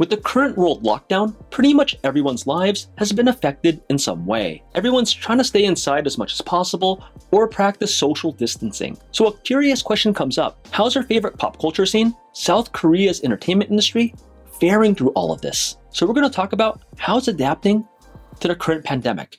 With the current world lockdown, pretty much everyone's lives has been affected in some way. Everyone's trying to stay inside as much as possible or practice social distancing. So a curious question comes up. How's your favorite pop culture scene, South Korea's entertainment industry, faring through all of this? So we're going to talk about how it's adapting to the current pandemic.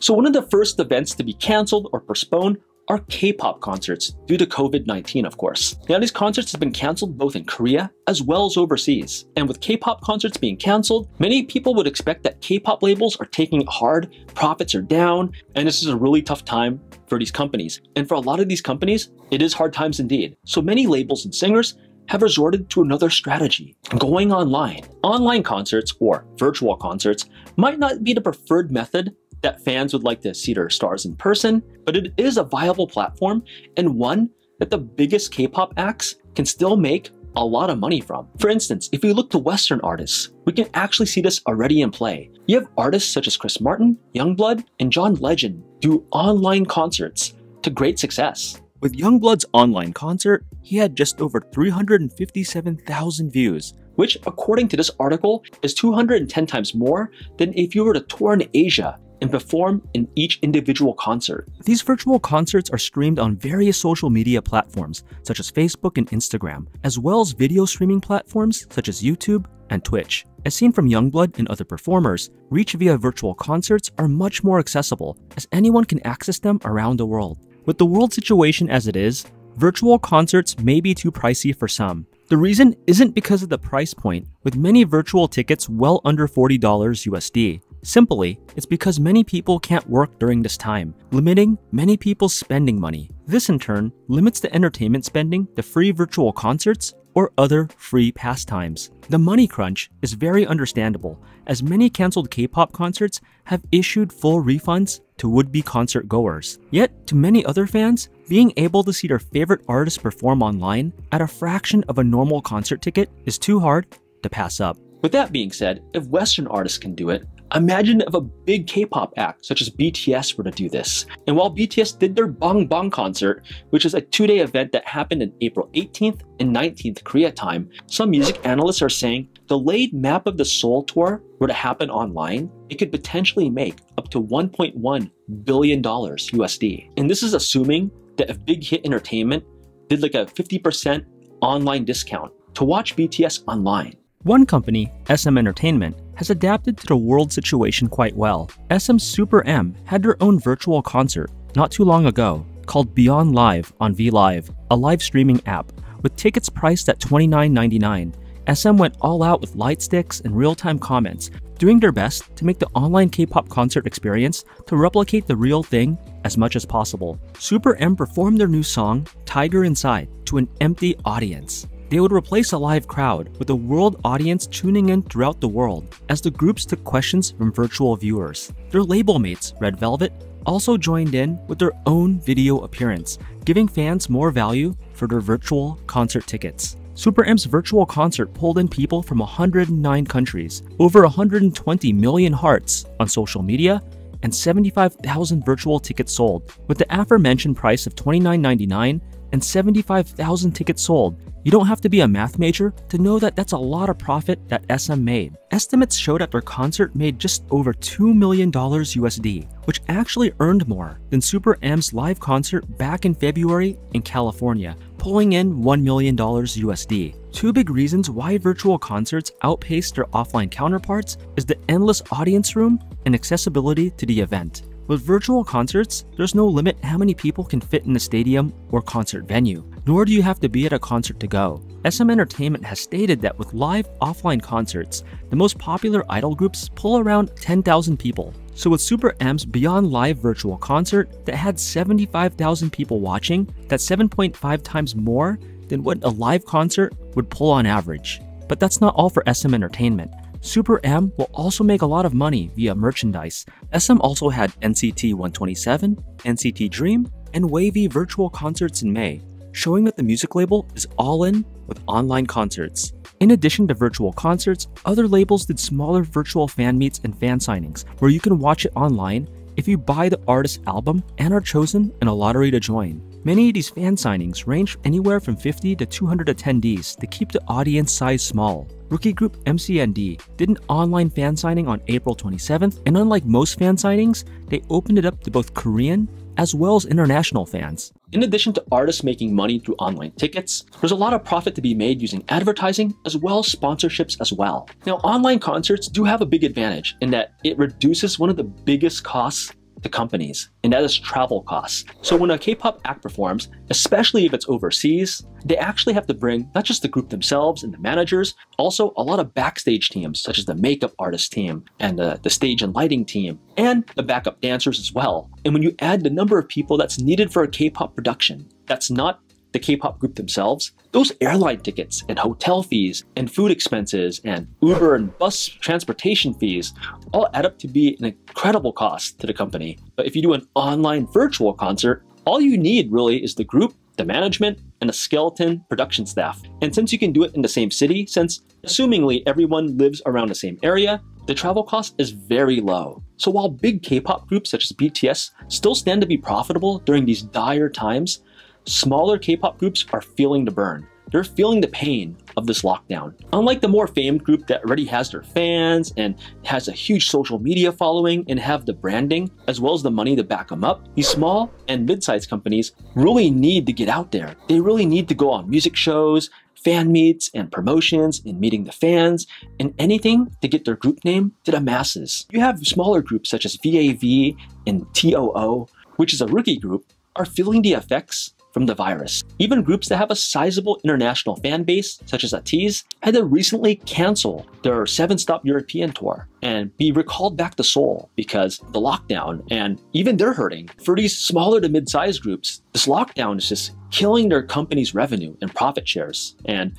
So one of the first events to be canceled or postponed are K-pop concerts due to COVID-19, of course. Now, these concerts have been canceled both in Korea as well as overseas. And with K-pop concerts being canceled, many people would expect that K-pop labels are taking it hard, profits are down, and this is a really tough time for these companies. And for a lot of these companies, it is hard times indeed. So many labels and singers have resorted to another strategy, going online. Online concerts or virtual concerts might not be the preferred method that fans would like to see their stars in person, but it is a viable platform and one that the biggest K-pop acts can still make a lot of money from. For instance, if you look to Western artists, we can actually see this already in play. You have artists such as Chris Martin, Youngblood, and John Legend do online concerts to great success. With Youngblood's online concert, he had just over 357,000 views, which according to this article is 210 times more than if you were to tour in Asia and perform in each individual concert. These virtual concerts are streamed on various social media platforms such as Facebook and Instagram, as well as video streaming platforms such as YouTube and Twitch. As seen from Youngblood and other performers, reach via virtual concerts are much more accessible as anyone can access them around the world. With the world situation as it is, virtual concerts may be too pricey for some. The reason isn't because of the price point, with many virtual tickets well under $40 USD. Simply, it's because many people can't work during this time, limiting many people's spending money. This in turn limits the entertainment spending to free virtual concerts or other free pastimes. The money crunch is very understandable, as many canceled K-pop concerts have issued full refunds to would-be concert goers. Yet, to many other fans, being able to see their favorite artist perform online at a fraction of a normal concert ticket is too hard to pass up. With that being said, if Western artists can do it, imagine if a big K-pop act such as BTS were to do this. And while BTS did their Bang Bang concert, which is a two-day event that happened in April 18th and 19th Korea time, some music analysts are saying delayed Map of the Seoul tour were to happen online, it could potentially make up to $1.1 billion USD. And this is assuming that if Big Hit Entertainment did like a 50% online discount to watch BTS online. One company, SM Entertainment, has adapted to the world situation quite well. SM's Super M had their own virtual concert not too long ago called Beyond Live on VLive, a live streaming app. With tickets priced at $29.99, SM went all out with light sticks and real-time comments, doing their best to make the online K-pop concert experience to replicate the real thing as much as possible. Super M performed their new song, Tiger Inside, to an empty audience. They would replace a live crowd with a world audience tuning in throughout the world as the groups took questions from virtual viewers. Their label mates, Red Velvet, also joined in with their own video appearance, giving fans more value for their virtual concert tickets. Super M's virtual concert pulled in people from 109 countries, over 120 million hearts on social media, and 75,000 virtual tickets sold. With the aforementioned price of $29.99 and 75,000 tickets sold, you don't have to be a math major to know that that's a lot of profit that SM made. Estimates show that their concert made just over $2 million USD, which actually earned more than Super M's live concert back in February in California, pulling in $1 million USD. Two big reasons why virtual concerts outpace their offline counterparts is the endless audience room and accessibility to the event. With virtual concerts, there's no limit how many people can fit in a stadium or concert venue, nor do you have to be at a concert to go. SM Entertainment has stated that with live offline concerts, the most popular idol groups pull around 10,000 people. So with Super M's Beyond Live virtual concert that had 75,000 people watching, that's 7.5 times more than what a live concert would pull on average. But that's not all for SM Entertainment. Super M will also make a lot of money via merchandise. SM also had NCT 127, NCT Dream, and WayV virtual concerts in May, showing that the music label is all in with online concerts. In addition to virtual concerts, other labels did smaller virtual fan meets and fan signings, where you can watch it online if you buy the artist's album and are chosen in a lottery to join. Many of these fan signings range anywhere from 50 to 200 attendees to keep the audience size small. Rookie group MCND did an online fan signing on April 27th, and unlike most fan signings, they opened it up to both Korean as well as international fans. In addition to artists making money through online tickets, there's a lot of profit to be made using advertising as well as sponsorships as well. Now, online concerts do have a big advantage in that it reduces one of the biggest costs to companies, and that is travel costs. So when a K-pop act performs, especially if it's overseas, they actually have to bring not just the group themselves and the managers, also a lot of backstage teams, such as the makeup artist team and the stage and lighting team, and the backup dancers as well. And when you add the number of people that's needed for a K-pop production, that's not the K-pop group themselves, those airline tickets and hotel fees and food expenses and Uber and bus transportation fees all add up to be an incredible cost to the company. But if you do an online virtual concert, all you need really is the group, the management, and a skeleton production staff. And since you can do it in the same city, since assumingly everyone lives around the same area, the travel cost is very low. So while big K-pop groups such as BTS still stand to be profitable during these dire times, smaller K-pop groups are feeling the burn. They're feeling the pain of this lockdown. Unlike the more famed group that already has their fans and has a huge social media following and have the branding as well as the money to back them up, these small and mid-sized companies really need to get out there. They really need to go on music shows, fan meets and promotions and meeting the fans and anything to get their group name to the masses. You have smaller groups such as VAV and TOO, which is a rookie group, are feeling the effects from the virus. Even groups that have a sizable international fan base, such as Ateez, had to recently cancel their 7-stop European tour and be recalled back to Seoul because of the lockdown, and even they're hurting. For these smaller to mid-sized groups, this lockdown is just killing their company's revenue and profit shares, and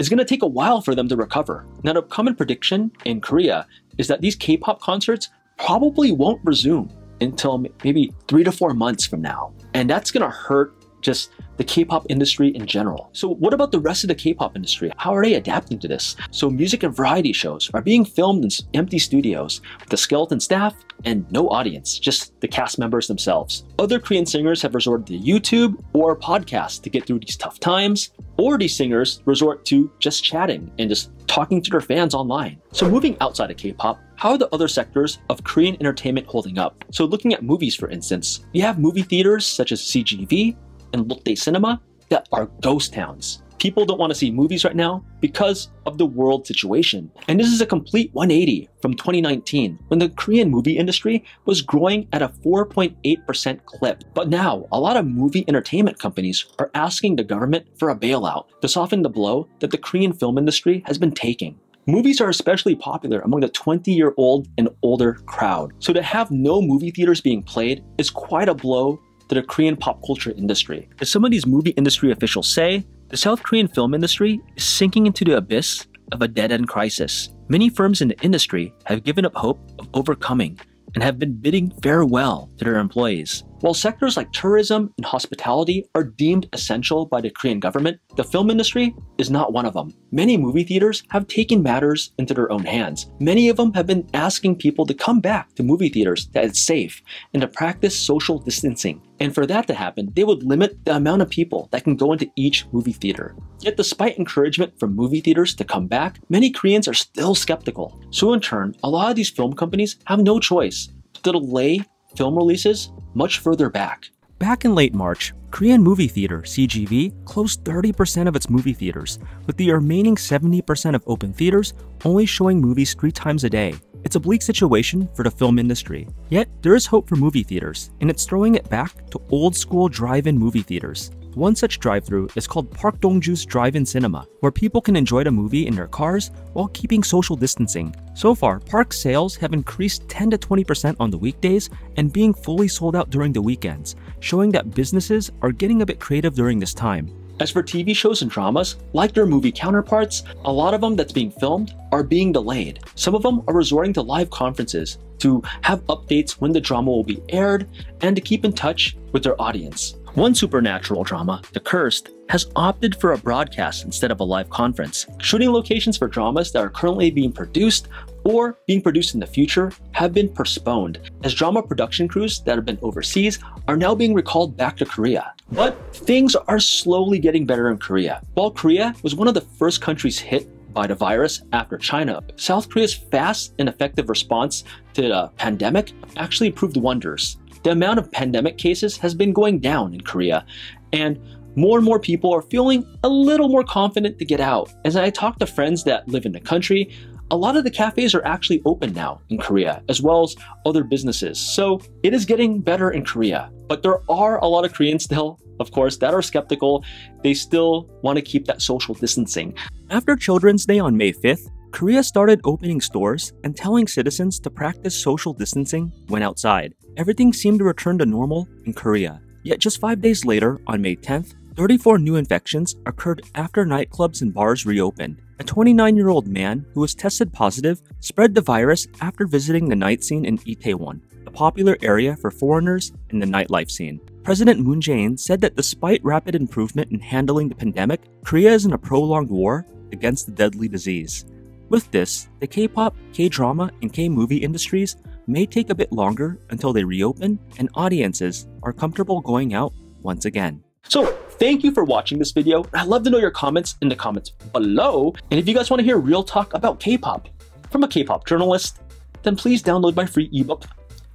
it's gonna take a while for them to recover. Now, the common prediction in Korea is that these K-pop concerts probably won't resume until maybe 3 to 4 months from now, and that's gonna hurt just the K-pop industry in general. So what about the rest of the K-pop industry? How are they adapting to this? So music and variety shows are being filmed in empty studios with a skeleton staff and no audience, just the cast members themselves. Other Korean singers have resorted to YouTube or podcasts to get through these tough times, or these singers resort to just chatting and just talking to their fans online. So moving outside of K-pop, how are the other sectors of Korean entertainment holding up? So looking at movies, for instance, you have movie theaters such as CGV, and Lotte Cinema that are ghost towns. People don't want to see movies right now because of the world situation. And this is a complete 180 from 2019, when the Korean movie industry was growing at a 4.8% clip. But now, a lot of movie entertainment companies are asking the government for a bailout to soften the blow that the Korean film industry has been taking. Movies are especially popular among the 20-year-old and older crowd. So to have no movie theaters being played is quite a blow to the Korean pop culture industry. As some of these movie industry officials say, the South Korean film industry is sinking into the abyss of a dead-end crisis. Many firms in the industry have given up hope of overcoming and have been bidding farewell to their employees. While sectors like tourism and hospitality are deemed essential by the Korean government, the film industry is not one of them. Many movie theaters have taken matters into their own hands. Many of them have been asking people to come back to movie theaters that it's safe and to practice social distancing. And for that to happen, they would limit the amount of people that can go into each movie theater. Yet despite encouragement from movie theaters to come back, many Koreans are still skeptical. So in turn, a lot of these film companies have no choice but to delay film releases much further back. Back in late March, Korean movie theater CGV closed 30% of its movie theaters, with the remaining 70% of open theaters only showing movies 3 times a day. It's a bleak situation for the film industry. Yet, there is hope for movie theaters, and it's throwing it back to old-school drive-in movie theaters. One such drive-thru is called Park Dongju's Drive-In Cinema, where people can enjoy the movie in their cars while keeping social distancing. So far, Park's sales have increased 10 to 20% on the weekdays and being fully sold out during the weekends, showing that businesses are getting a bit creative during this time. As for TV shows and dramas, like their movie counterparts, a lot of them that's being filmed are being delayed. Some of them are resorting to live conferences to have updates when the drama will be aired and to keep in touch with their audience. One supernatural drama, The Cursed, has opted for a broadcast instead of a live conference. Shooting locations for dramas that are currently being produced or being produced in the future have been postponed, as drama production crews that have been overseas are now being recalled back to Korea. But things are slowly getting better in Korea. While Korea was one of the first countries hit by the virus after China, South Korea's fast and effective response to the pandemic actually proved wonders. The amount of pandemic cases has been going down in Korea, and more people are feeling a little more confident to get out. As I talk to friends that live in the country, a lot of the cafes are actually open now in Korea, as well as other businesses. So it is getting better in Korea. But there are a lot of Koreans still, of course, that are skeptical. They still want to keep that social distancing. After Children's Day on May 5th, Korea started opening stores and telling citizens to practice social distancing when outside. Everything seemed to return to normal in Korea. Yet just 5 days later, on May 10th, 34 new infections occurred after nightclubs and bars reopened. A 29-year-old man who was tested positive spread the virus after visiting the night scene in Itaewon, a popular area for foreigners in the nightlife scene. President Moon Jae-in said that despite rapid improvement in handling the pandemic, Korea is in a prolonged war against the deadly disease. With this, the K-pop, K-drama, and K-movie industries may take a bit longer until they reopen and audiences are comfortable going out once again. So, thank you for watching this video. I'd love to know your comments in the comments below. And if you guys want to hear real talk about K-pop from a K-pop journalist, then please download my free ebook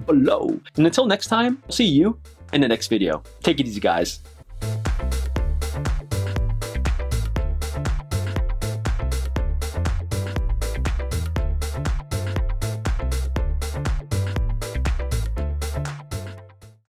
below. And until next time, I'll see you in the next video. Take it easy, guys.